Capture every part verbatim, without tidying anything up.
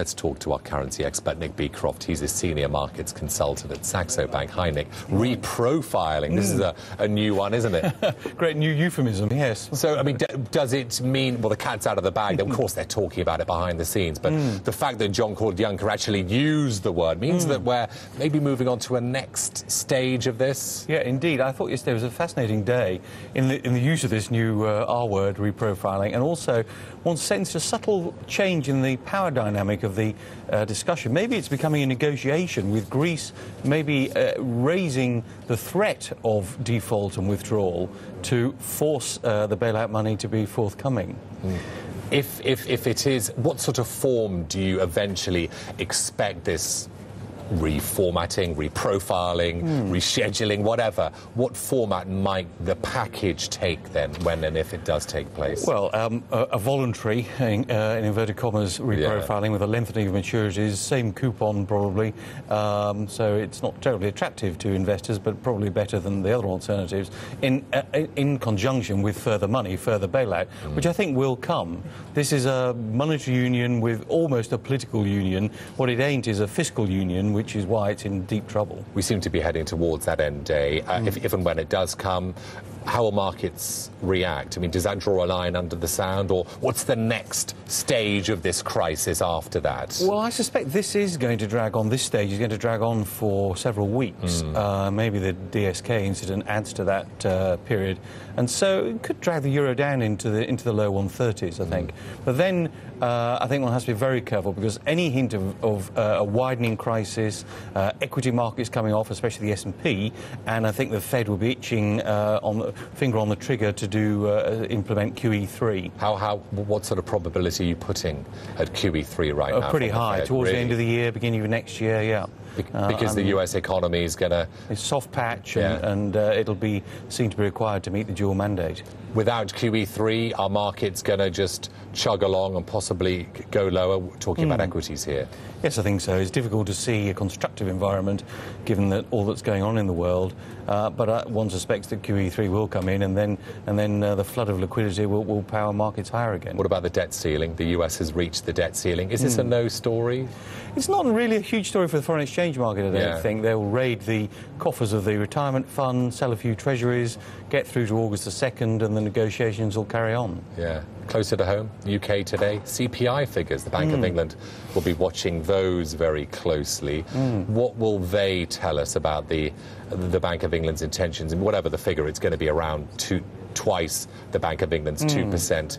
Let's talk to our currency expert, Nick Beecroft. He's a senior markets consultant at Saxo Bank. Hi, Nick. Reprofiling. This mm. is a, a new one, isn't it? Great new euphemism, yes. So, I mean, d does it mean, well, the cat's out of the bag? Of course, they're talking about it behind the scenes. But mm. the fact that John Cordyanker actually used the word means mm. that we're maybe moving on to a next stage of this. Yeah, indeed. I thought yesterday was a fascinating day in the, in the use of this new uh, R word, reprofiling, and also one sensed a subtle change in the power dynamic of the uh, discussion. Maybe it's becoming a negotiation with Greece, maybe uh, raising the threat of default and withdrawal to force uh, the bailout money to be forthcoming. Mm. If, if, if it is, what sort of form do you eventually expect this reformatting, reprofiling, mm. rescheduling, whatever? What format might the package take then, when and if it does take place? Well, um, a, a voluntary, uh, in inverted commas, reprofiling, yeah. with a lengthening of maturities, same coupon probably, um, so it's not terribly attractive to investors, but probably better than the other alternatives, in, uh, in conjunction with further money, further bailout, mm. which I think will come. This is a monetary union with almost a political union. What it ain't is a fiscal union, which is why it's in deep trouble. We seem to be heading towards that end day. Uh, mm. if, if and when it does come, how will markets react? I mean, does that draw a line under the sand, or what's the next stage of this crisis after that? Well, I suspect this is going to drag on. This stage is going to drag on for several weeks. Mm. Uh, maybe the D S K incident adds to that uh, period, and so it could drag the euro down into the into the low one thirties, I think. Mm. But then uh, I think one has to be very careful, because any hint of, of uh, a widening crisis, Uh, equity markets coming off, especially the S and P, and I think the Fed will be itching uh, on the finger on the trigger to do uh, implement Q E three. How, how, what sort of probability are you putting at Q E three right uh, now? Pretty high, the Fed, towards really? the end of the year, beginning of next year, yeah. Be because uh, the U S economy is going to... It's soft patch, yeah. and, and uh, it'll be seen to be required to meet the dual mandate. Without Q E three, are markets going to just chug along and possibly go lower? We're talking mm. about equities here. Yes, I think so. It's difficult to see a constructive environment, given that all that's going on in the world. Uh, but uh, one suspects that Q E three will come in, and then and then uh, the flood of liquidity will, will power markets higher again. What about the debt ceiling? The U S has reached the debt ceiling. Is this mm. a no story? It's not really a huge story for the foreign exchange market, I don't yeah. think. They'll raid the coffers of the retirement fund, sell a few treasuries, get through to August the second, and the negotiations will carry on. Yeah. Closer to home, U K today, C P I figures. The Bank mm. of England will be watching those very closely. Mm. What will they tell us about the, the Bank of England's intentions? And whatever the figure, it's going to be around two, twice the Bank of England's mm. two percent.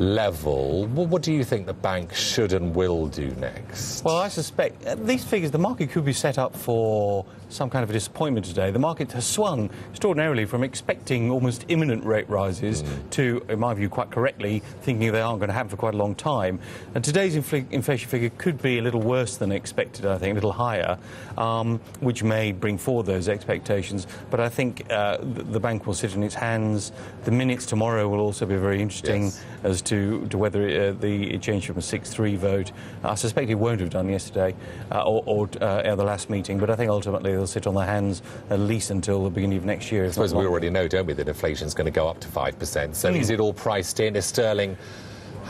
Level. What do you think the bank should and will do next? Well, I suspect these figures, the market could be set up for some kind of a disappointment today. The market has swung extraordinarily from expecting almost imminent rate rises mm. to, in my view, quite correctly, thinking they aren't going to happen for quite a long time. And today's infl inflation figure could be a little worse than expected, I think, a little higher, um, which may bring forward those expectations. But I think uh, the bank will sit in its hands. The minutes tomorrow will also be very interesting. Yes. As to, to whether uh, the it changed from a six three vote. I suspect it won't have done yesterday uh, or, or uh, at the last meeting, but I think ultimately they'll sit on their hands at least until the beginning of next year. I suppose we already know, don't we, that inflation's going to go up to five percent. So mm. is it all priced in? Is sterling...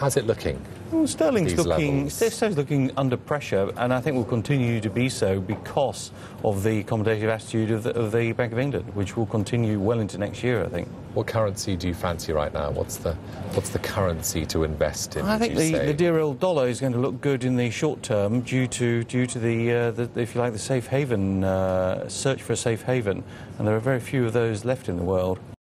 How's it looking? Well, Sterling's looking, Sterling's looking under pressure, and I think will continue to be so because of the accommodative attitude of the, of the Bank of England, which will continue well into next year, I think. What currency do you fancy right now? What's the what's the currency to invest in? I think the, the dear old dollar is going to look good in the short term due to due to the, uh, the if you like the safe haven uh, search for a safe haven, and there are very few of those left in the world.